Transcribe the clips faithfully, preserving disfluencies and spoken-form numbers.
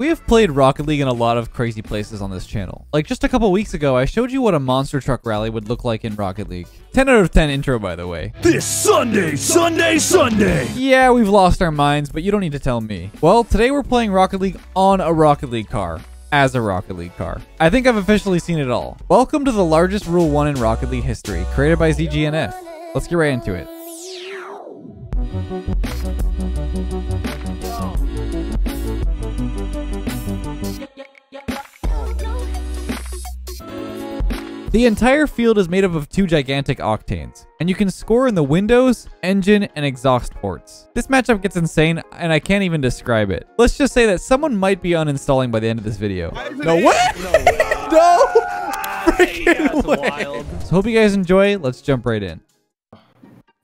We have played Rocket League in a lot of crazy places on this channel. Like just a couple weeks ago, I showed you what a monster truck rally would look like in Rocket League. ten out of ten intro, by the way. This Sunday, Sunday, Sunday! Yeah, we've lost our minds, but you don't need to tell me. Well, today we're playing Rocket League on a Rocket League car. As a Rocket League car. I think I've officially seen it all. Welcome to the largest Rule one in Rocket League history, created by Z G N F. Let's get right into it. The entire field is made up of two gigantic Octanes, and you can score in the windows, engine, and exhaust ports. This matchup gets insane, and I can't even describe it. Let's just say that someone might be uninstalling by the end of this video. No, what? No, way. No freaking yeah, that's way. Wild. So hope you guys enjoy. Let's jump right in.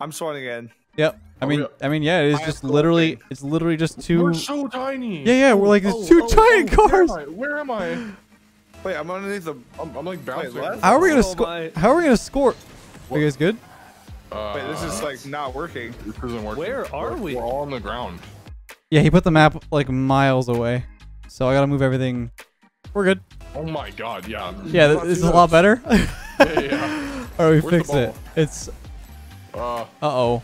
I'm starting again. Yep. I mean, I mean, yeah, it is just literally, it's literally just two. We're so tiny. Yeah, yeah, we're like, it's oh, two oh, giant oh, cars. Where am I? Where am I? Wait, I'm underneath the. I'm, I'm like bouncing. Wait, how are we gonna score? My... How are we gonna score? What? Are you guys good? Uh, Wait, this is like not working. This isn't working. Where are we're, we? We're all on the ground. Yeah, he put the map like miles away, so I gotta move everything. We're good. Oh my god, yeah. Yeah, this, this is a lot better. yeah, yeah. All right, we fix it. It's. Uh. Uh oh.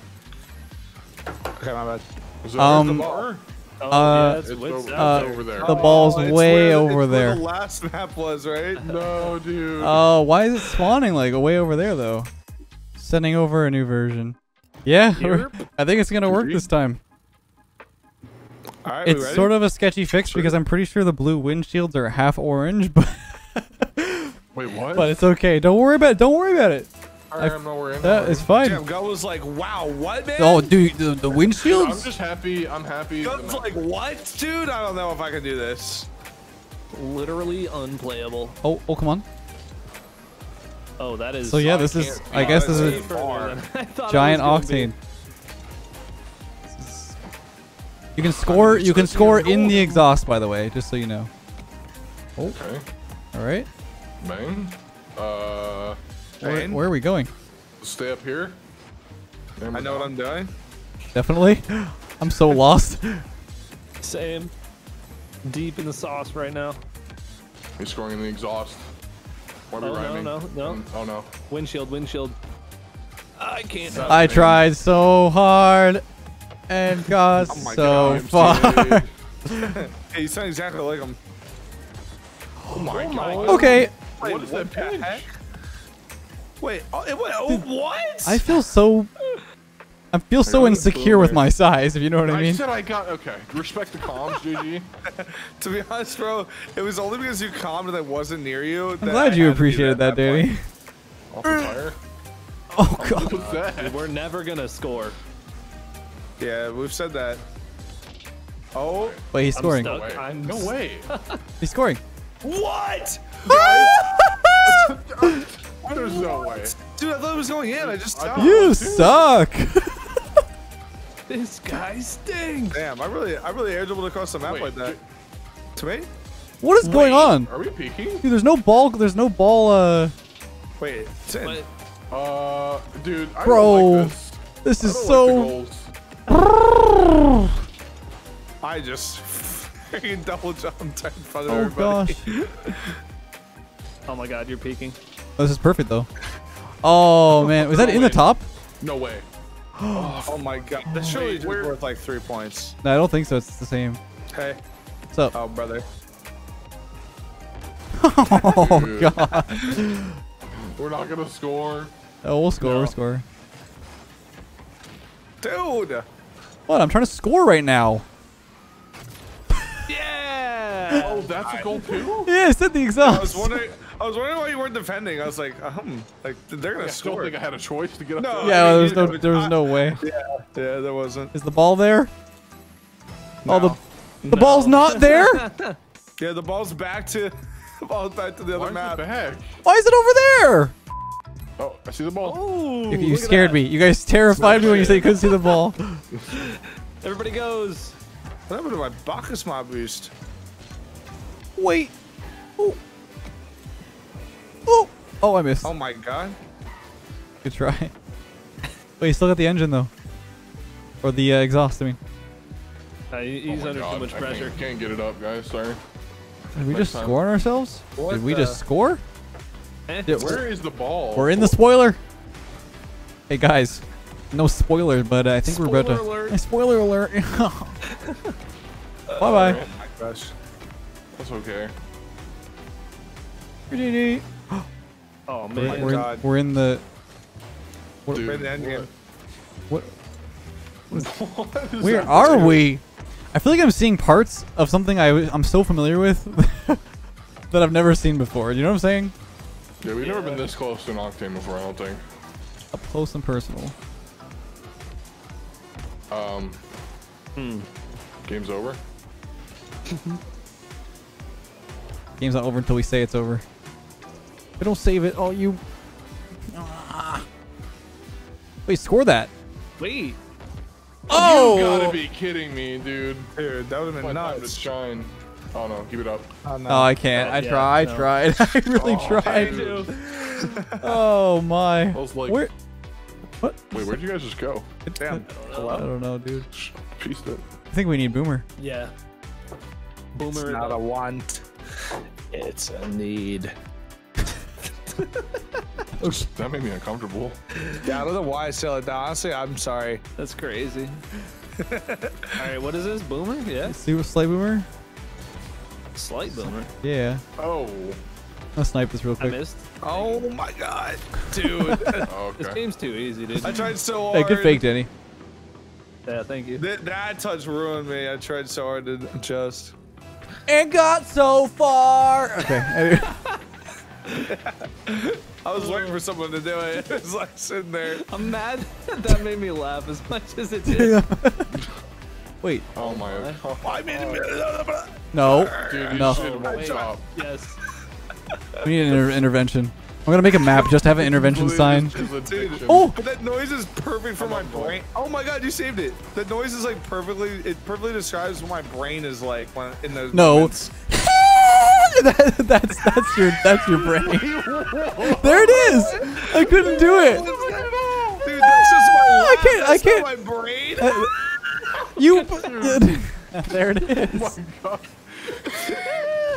Okay, my bad. Is there um, the bar? Oh, uh, yeah, it's over, uh, over there. The ball's oh, way where, over there. Where the last map was, right? No, dude. Oh, uh, why is it spawning like way over there though? Sending over a new version. Yeah, I think it's gonna work this time. All right, it's sort of a sketchy fix sure. because I'm pretty sure the blue windshields are half orange, but wait, what? But it's okay. Don't worry about it. Don't worry about it. I, I'm not worried. That is fine. Damn, Gun was like, "Wow, what, man?" Oh, dude, the, the windshields. I'm just happy. I'm happy. Gun's like, "What, dude? I don't know if I can do this." Literally unplayable. Oh, oh, come on. Oh, that is. So yeah, this I is. I guess this is a giant Octane. Is, you can score. You can score in the exhaust, by the way, just so you know. Oh. Okay. All right. Bang. Uh. Where, where are we going? Stay up here. I know go. what I'm doing. Definitely. I'm so lost. Same. Deep in the sauce right now. You're scoring in the exhaust. Why are we oh, rhyming? No, no, no. Oh, no. Windshield, windshield. I can't. I tried it. so hard and got oh so God, far. Hey, you sound exactly like him. Oh, my oh God. Okay. Wait, what is what that the heck? Wait, oh, it went, oh, Dude, what? I feel so, I feel so I insecure with my size, if you know what I mean. I said I got, okay, respect the comms, G G. To be honest, bro, it was only because you calmed that wasn't near you. I'm that glad I you appreciated that, that Danny. Off the fire. Oh, oh God. What was that? We're never going to score. Yeah, we've said that. Oh. Wait, he's scoring. I'm stuck. I'm no way. He's scoring. What? There's no way. Dude, I thought it was going in. I just stopped. You suck. This guy stinks. Damn, I really, I really air dribbled across the map Wait, like that. To me? What is Wait, going on? Are we peeking? Dude, there's no ball. There's no ball. Uh. Wait. What? Uh, dude. I Bro, don't like this. This is I don't so. Like I just freaking double jumped right in front of oh, everybody. Oh gosh. Oh my God, you're peeking. Oh, this is perfect though. Oh man, was that in the top? No way. Oh my God, that's surely just worth like three points. No, I don't think so. It's the same. Hey, what's up? Oh brother. Oh God. We're not gonna score. Oh, we'll score. No. We'll score. Dude. What? I'm trying to score right now. Yeah. Oh, that's a goal too. Yeah, it's at the exhaust. I was wondering. I was wondering why you weren't defending. I was like, um, like they're gonna yeah, score. I don't think I had a choice to get up. No, there. Yeah, there was no, there was no way. Yeah, yeah, there wasn't. Is the ball there? No. Oh, the the no. ball's not there. Yeah, the ball's back to the ball's back to the why other map. Back? Why is it over there? Oh, I see the ball. Oh, you you scared me. You guys terrified me when you said you couldn't see the ball. Everybody goes. What happened to my Bacchus mob boost? Wait. Oh. Oh, oh, I missed. Oh my God. Good try. Wait, you still got the engine though. Or the uh, exhaust, I mean. Uh, he's oh under God. too much pressure. I can't, can't get it up, guys. Sorry. Did we Next just time. score on ourselves? What Did we the... just score? Eh, Did, where is the ball? We're in the spoiler. Hey, guys. No spoiler, but uh, I think spoiler we're about to... Alert. Hey, spoiler alert. Bye-bye. uh, That's okay. Oh, man. We're in, we're in the... What, Dude, we're in the end game. What? What is, where are do? we? I feel like I'm seeing parts of something I w I'm so familiar with that I've never seen before. You know what I'm saying? Yeah, we've yeah. never been this close to an Octane before, I don't think. Up close and personal. Um. Hmm. Game's over? Game's not over until we say it's over. I don't save it. Oh, you. Ah. Wait, score that. Wait. Oh! You gotta be kidding me, dude. Dude, that would have been nuts. Shine. Oh no, keep it up. Oh, no. oh I can't. I, yeah, try, no. I tried. I really oh, tried. Hey, oh my. I was like, where? What? Wait, where'd you guys just go? Damn. I don't know, I don't know dude. Pieced it. I think we need Boomer. Yeah. Boomer. It's not a want. It's a need. That made me uncomfortable. Yeah, I don't know why I sell it. Honestly, I'm sorry. That's crazy. All right, what is this? Boomer? Yeah. See what Slight Boomer? Slight Boomer? Yeah. Oh. I'll snipe this real quick. I missed. Oh my god. Dude. Oh, okay. This game's too easy, dude. I tried so hard. Hey, good fake, Danny. Yeah, thank you. That, that touch ruined me. I tried so hard to adjust. And got so far. Okay. Anyway. I was waiting for someone to do it. It's like sitting there. I'm mad that that made me laugh as much as it did. Wait. Oh my god. I made it. No. Dude, no. Stop. Yes. We need an inter intervention. I'm gonna make a map. Just have an intervention sign. Dude, oh. But that noise is perfect for oh my, my brain. Oh my god, you saved it. That noise is like perfectly. It perfectly describes what my brain is like when in those. No. Moments. That, that's that's your that's your brain. There it is. I couldn't do it. Dude, that's just my I can't. I can't. My brain. Uh, you. There it is. Oh my god.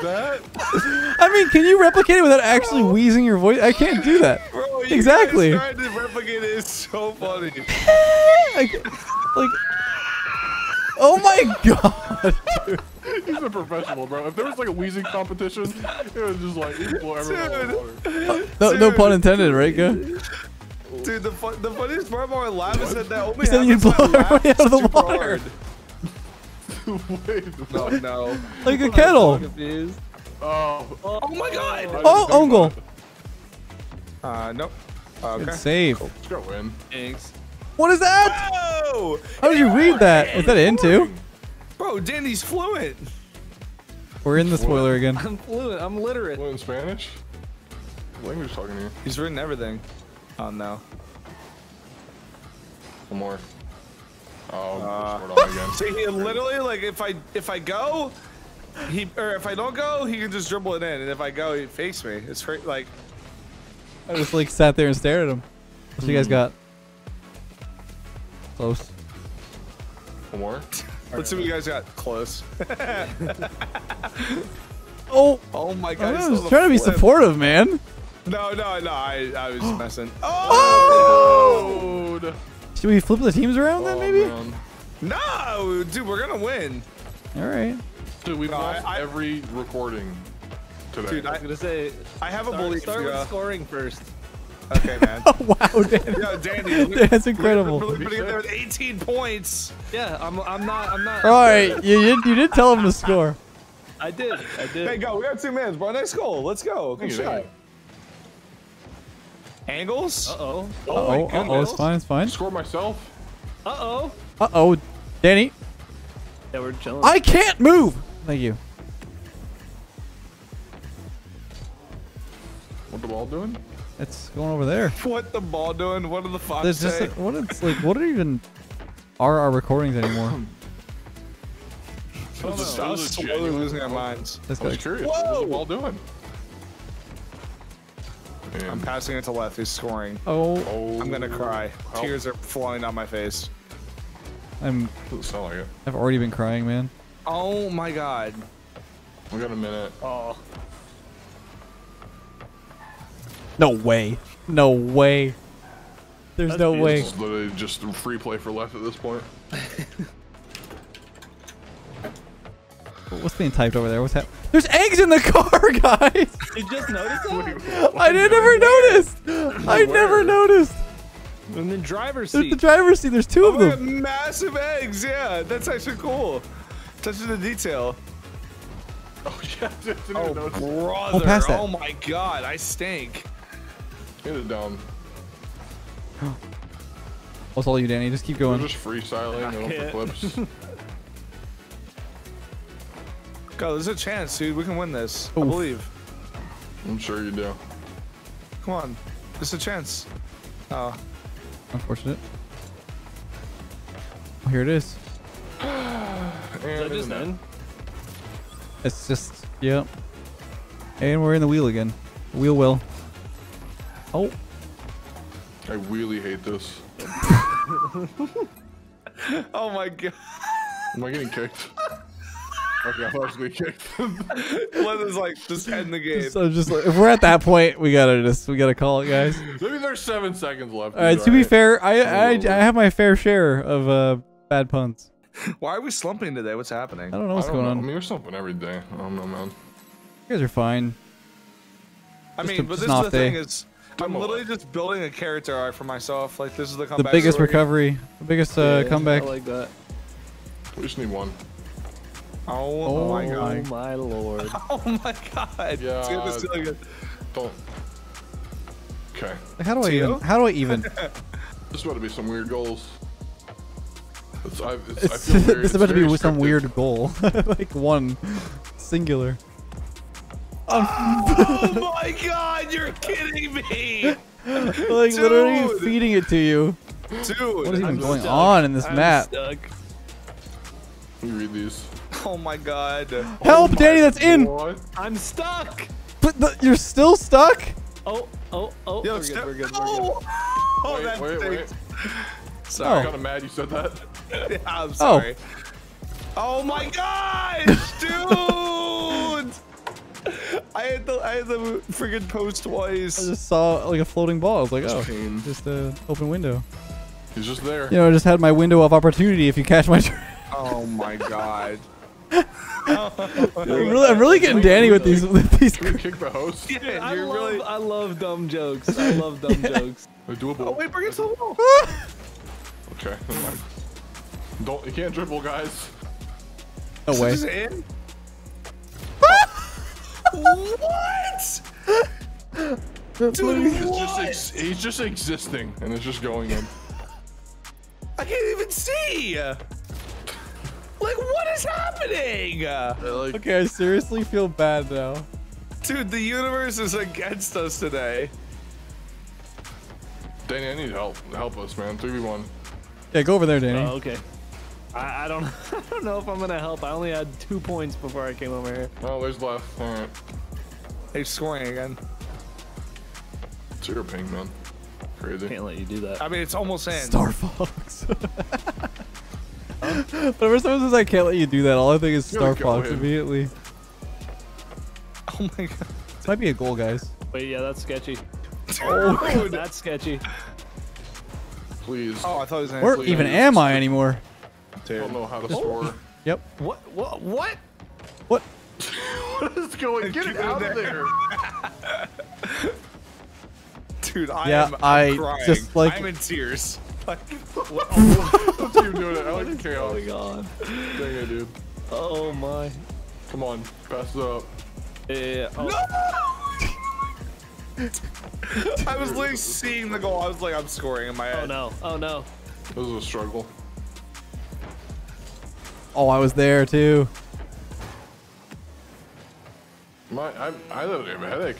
That. I mean, can you replicate it without actually wheezing your voice? I can't do that. Bro, you exactly. Guys trying to replicate it is so funny. I, like. Oh my god. Dude. He's a professional, bro. If there was like a wheezing competition, it was just like he'd blow everyone over. No, no pun intended, right, guy? Dude, the fun, the funniest part of our live is that that only happens. You blow everybody out of the water. Wait, no, no. Like a kettle. Oh, oh my god. Oh, Ungle. Uh, nope. Okay. Good save. Let's go win. Thanks. What is that? Whoa! How did you read that? Was that into? Bro, Danny's fluent. We're in the spoiler again. I'm fluent. I'm literate. Fluent in Spanish? What language talking to you? He's written everything. Oh, no. One more. Oh, uh, we're on again. See, he literally, like, if I if I go, he or if I don't go, he can just dribble it in. And if I go, he fakes me. It's crazy, like. I just, like, sat there and stared at him. What mm. you guys got? Close. One more? Let's see what you guys got. Close. Oh. Oh my god. I was trying to be supportive, man. No, no, no. I, I was messing. Oh! Oh! Should we flip the teams around oh, then, maybe? Man. No, dude. We're going to win. All right. Dude, we've no, lost I, every recording today. Dude, I was going to say, I have a start, belief. Start with uh, scoring first. Okay, man. Oh, wow, Danny. Yo, Danny. Dude, that's incredible. We're putting there with eighteen points. Yeah, I'm. I'm not. I'm not. All right, you did. You did tell him to score. I did. I did. Hey, go. We got two minutes, bro. Nice goal. Let's go. Good shot. Angles. Uh oh. Uh oh. Uh oh. It's fine. It's fine. Score myself. Uh oh. Uh oh, Danny. Yeah, we're chilling. I can't move. Thank you. What the ball doing? It's going over there. What the ball doing? What are the fox There's just like, what it's like what are even are our recordings anymore? I was totally losing our minds. I was curious. Whoa! What's the ball doing? Man. I'm passing it to left. He's scoring. Oh. oh. I'm gonna cry. Oh. Tears are flowing down my face. I'm. Doesn't sound like it. I've already been crying, man. Oh my god. We got a minute. Oh. No way. No way. There's That's no beautiful. way. It's literally just free play for life at this point. What's being typed over there? What's happening? There's eggs in the car, guys! You just noticed that? I didn't ever notice! I never noticed! In the driver's seat. There's the driver's seat. There's two oh, of them. Massive eggs, yeah. That's actually cool. Touching the detail. Oh, yeah. Oh, brother. Oh, oh, my God. I stink. Get it down. What's all you, Danny? Just keep going. We're just freestyling over clips. God, there's a chance, dude. We can win this. Oof. I believe. I'm sure you do. Come on. There's a chance. Oh. Unfortunate. Oh, here it is. And just in. It's just, yeah. And we're in the wheel again. Wheel well. Oh. I really hate this. Oh my god. Am I getting kicked? Okay, I was getting kicked. One is like, just end the game. So just like, if we're at that point, we gotta just, we gotta call it, guys. Maybe there's seven seconds left. All right, to be fair, I, I, I have my fair share of uh, bad puns. Why are we slumping today? What's happening? I don't know what's don't going know. on. I mean, we're slumping every day. I don't know, man. You guys are fine. I just mean, but this is the day. thing is, I'm literally just building a character arc for myself. Like, this is the comeback. The biggest story. recovery, the biggest uh, yeah, comeback. I like that. We just need one. Oh, oh my god. Oh my lord. Oh my god. Yeah. It's gonna be so good. Don't. Okay. Like, how do I even? How do I even? This is about to be some weird goals. It's, I, it's, it's, I feel very, this is about to be with some weird goal. Like one singular. Oh my god, you're kidding me! Like Dude. literally feeding it to you. Dude, what is even I'm going stuck. on in this I'm map? Stuck. Let me read these. Oh my god. Help, oh Danny, that's god. in! I'm stuck! But the, you're still stuck? Oh, oh, oh. Yo, we're, good, we're good, we're oh. good. Oh, wait, that wait, wait. Sorry. Oh. I'm kind of mad you said that. Yeah, I'm sorry. Oh, oh my gosh, dude! I had the I had the friggin' post twice. I just saw like a floating ball. I was like, oh, Pain. just an open window. He's just there. You know, I just had my window of opportunity if you catch my trick. Oh my god. I'm, really, I'm really getting Danny with these. With these. Can we kick the host? Yeah, yeah, I, love, really... I love dumb jokes. I love dumb yeah. jokes. Doable. Oh wait, bring it to the wall. Okay. Don't. You can't dribble, guys. No way. Is it in? What? Dude, he's what? Just ex he's just existing, and it's just going in. I can't even see. Like, what is happening? Like, okay, I seriously feel bad now. Dude, the universe is against us today. Danny, I need help. Help us, man. three v one. Yeah, go over there, Danny. Oh, okay. I, I don't I don't know if I'm going to help. I only had two points before I came over here. Oh, there's left. All right. They're scoring again. It's your ping, man. Crazy. Can't let you do that. I mean, it's almost in. Star Fox. Whenever someone says I can't let you do that, all I think is Star Fox immediately. Oh my god. This might be a goal, guys. Wait, yeah, that's sketchy. Oh, that's sketchy. Please. Oh, I thought it was an Where even am I anymore? I don't know how to score. Yep. What? What? What? What? What is going? Get it out of there. Dude, I yeah, am I'm I crying. Just like I'm in tears. Let's keep doing it. I like the chaos. Going on? Dang it, dude. Oh my. Come on, pass it up. Yeah. Oh. No! I was like seeing the goal. I was like, I'm scoring in my head. Oh no! Oh no! This was a struggle. Oh, I was there too. My, I, I literally have a headache.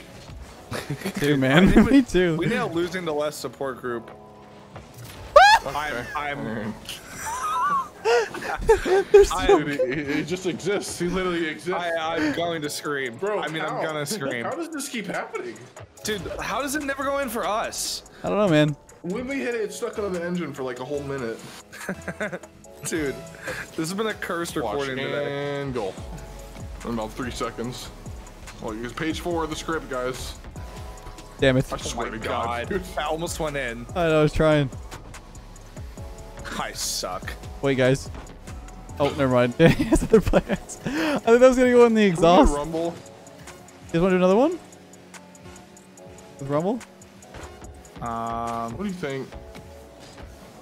Too man. We, Me too. We now losing the less support group. I'm. I'm so I, he, he just exists. He literally exists. I, I'm going to scream. Bro, I mean, how? I'm gonna scream. How does this keep happening? Dude, how does it never go in for us? I don't know, man. When we hit it, it stuck on the engine for like a whole minute. Dude, this has been a cursed Watch recording and today. And go. In about three seconds. Well, it's page four of the script, guys. Damn it. I swear oh to God. God. I almost went in. I know, I was trying. I suck. Wait, guys. Oh, never mind. I thought that was going to go in the exhaust. Rumble. You guys want to do another one? With Rumble? Um, what do you think?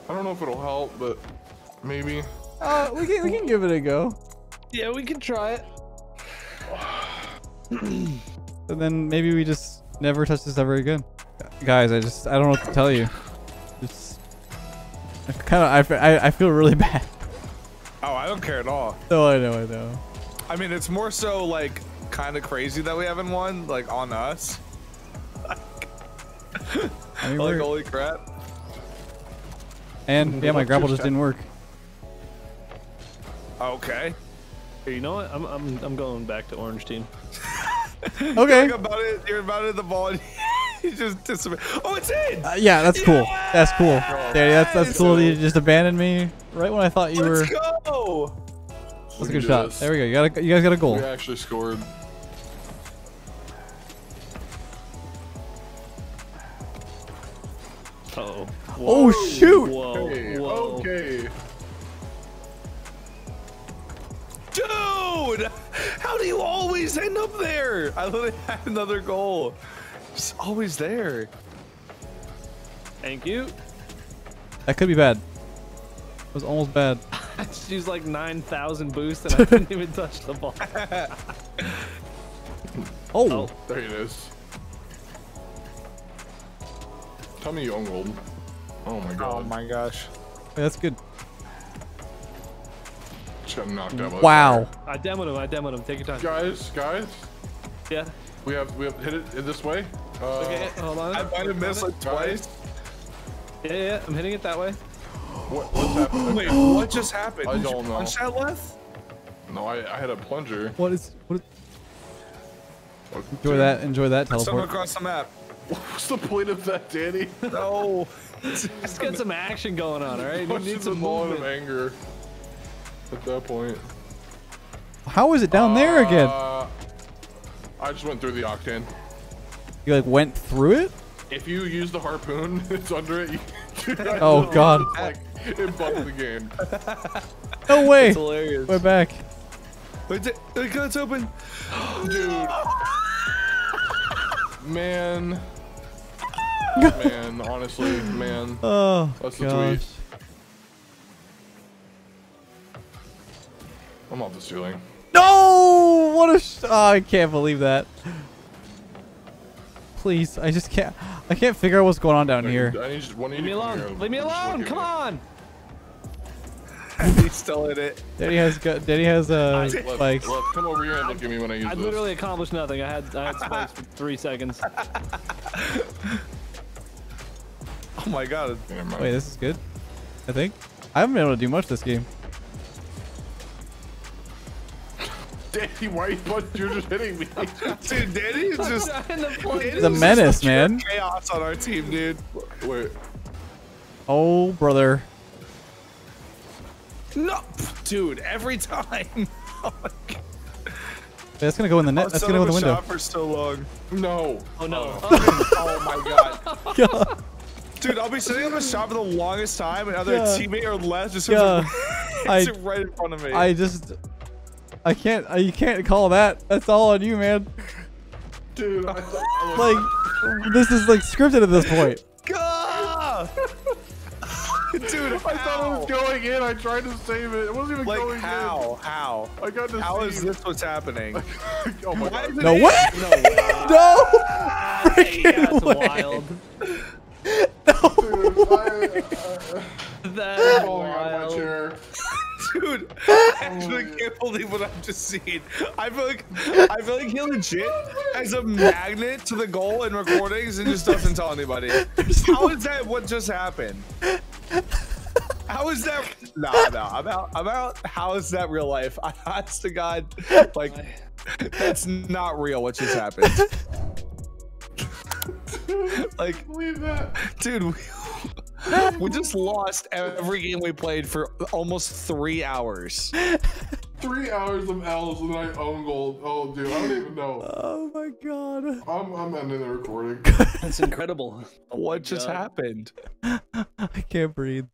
I don't know if it'll help, but maybe. Uh, we can we can give it a go. Yeah, we can try it. And then maybe we just never touch this ever again. Guys, I just I don't know what to tell you. Just kind of I, I I feel really bad. Oh, I don't care at all. No, I know, I know. I mean, it's more so like kind of crazy that we haven't won, like on us. I mean, like holy crap. And yeah, my grapple just didn't work. Okay. Hey, you know what? I'm I'm I'm going back to orange team. Okay. You're about it. You're about it. The ball. You just disappear. Oh, it's in. Uh, yeah, that's cool. Yeah! That's cool. Nice. Daddy, that's that's cool. You just abandoned me right when I thought you Let's were. Let's go. That's we a good shot. This. There we go. You got a, You guys got a goal. We actually scored. Uh oh. Whoa. Oh shoot! Whoa. Hey, whoa. Okay. Dude! How do you always end up there? I literally had another goal. It's always there. Thank you. That could be bad. It was almost bad. She's like nine thousand boost and I didn't even touch the ball. Oh. Oh, there it is. Tell me you unrolled. Oh my god. Oh my gosh. Hey, that's good. I'm not demoed. Wow. I demoed him. I demoed him. Take your time. Guys, guys. Yeah. We have we have hit it in this way. Uh, okay, hold on. I might have missed like twice. Yeah, yeah, I'm hitting it that way. What, what's happening? Wait, what just happened? I Did don't you know. That left? No, I, I had a plunger. What is? What? Is... Enjoy that. Enjoy that teleport. Someone across the map. What's the point of that, Danny? No. Let's get some action going on, all right? You need some more of anger. At that point. How is it down uh, there again? I just went through the octane. You like went through it? If you use the harpoon, it's under it. Oh god. Like, it bugged the game. No way. That's hilarious. We're back. Wait, it's open. Dude. Man. Man, honestly, man. Oh, that's gosh. The tweet. I'm off the ceiling. No! What a sh oh, I can't believe that. Please, I just can't. I can't figure out what's going on down I here. Need, I need just one Leave me alone. Here. Leave me alone. Come on. He's still in it. Daddy has got. Daddy has uh, a spike. Come over here and look at me when I use I this. I literally accomplished nothing. I had I had spikes for three seconds. Oh my god. Wait, this is good. I think. I haven't been able to do much this game. Danny, why are you just hitting me? Dude, Danny is just the, the menace, man. Chaos on our team, dude. Wait. Oh, brother. No, dude, every time. Oh my god. That's gonna go in the net. Oh, that's gonna go in the window. Shot for so long. No. Oh no. Oh, oh my god. god. Dude, I'll be sitting on the shot for the longest time, and either yeah. a teammate or left just yeah. hits I, it right in front of me. I just. I can't. I, you can't call that. That's all on you, man. Dude, I thought I was... like this is like scripted at this point. Dude, if I thought it was going in, I tried to save it. It wasn't even like, going how? in. How? How? I got to How see. is this what's happening? Oh my god! No way! No way! No! Freaking yeah, that's way! Wild. No! Dude, way. I, I, that's falling wild. On my chair. Dude, I actually can't believe what I've just seen. I feel like I feel like he legit has a magnet to the goal in recordings and just doesn't tell anybody. How is that what just happened? How is that? Nah, nah, I'm out. I'm out. How is that real life? I honest to God, like, that's not real what just happened. Like, dude, we, We just lost every game we played for almost three hours. Three hours of L's and I own gold. Oh, dude, I don't even know. Oh my god. I'm, I'm ending the recording. That's incredible. What oh just god. happened? I can't breathe.